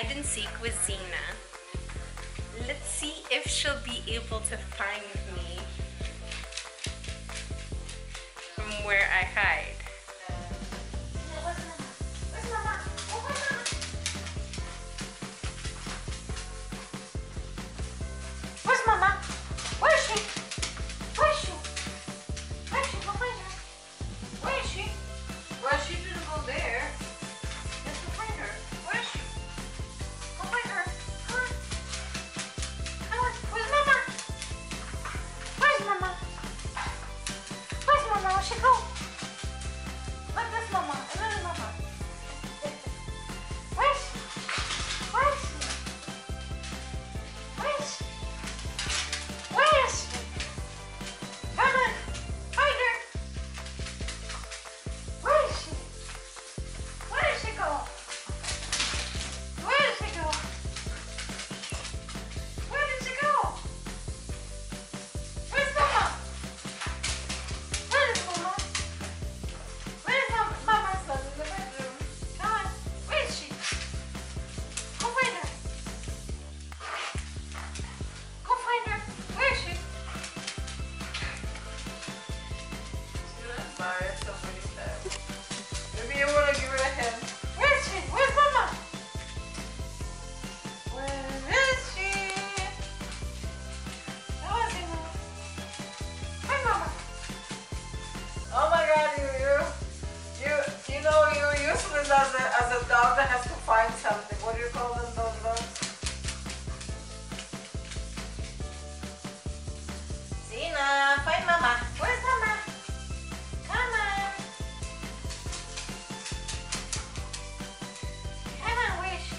hide and seek with Zena. Let's see if she'll be able to find me from where I hide. As a dog that has to find something. What do you call them, those dogs? Zena, find Mama. Where's Mama? Come on. Come on, Wish.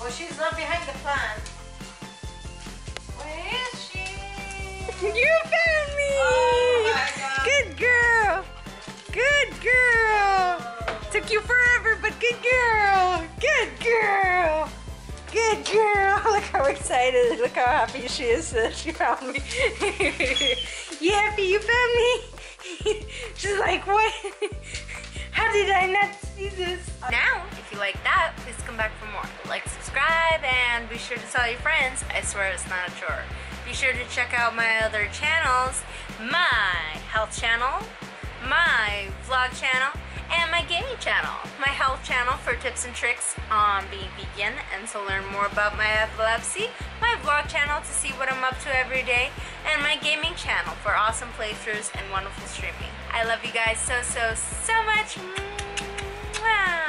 Well, she's not behind the plant. Where is she? You found me! Oh my God. Good girl. Good girl. Took you forever, but good girl! Good girl! Good girl! Look how excited, look how happy she is that she found me. You happy you found me? She's like, what? How did I not see this? Now, if you like that, please come back for more. Like, subscribe, and be sure to tell your friends. I swear it's not a chore. Be sure to check out my other channels. My health channel, my vlog channel, and my gaming channel, my health channel for tips and tricks on being vegan and to learn more about my epilepsy, my vlog channel to see what I'm up to every day, and my gaming channel for awesome playthroughs and wonderful streaming. I love you guys so, so, so much. Mwah.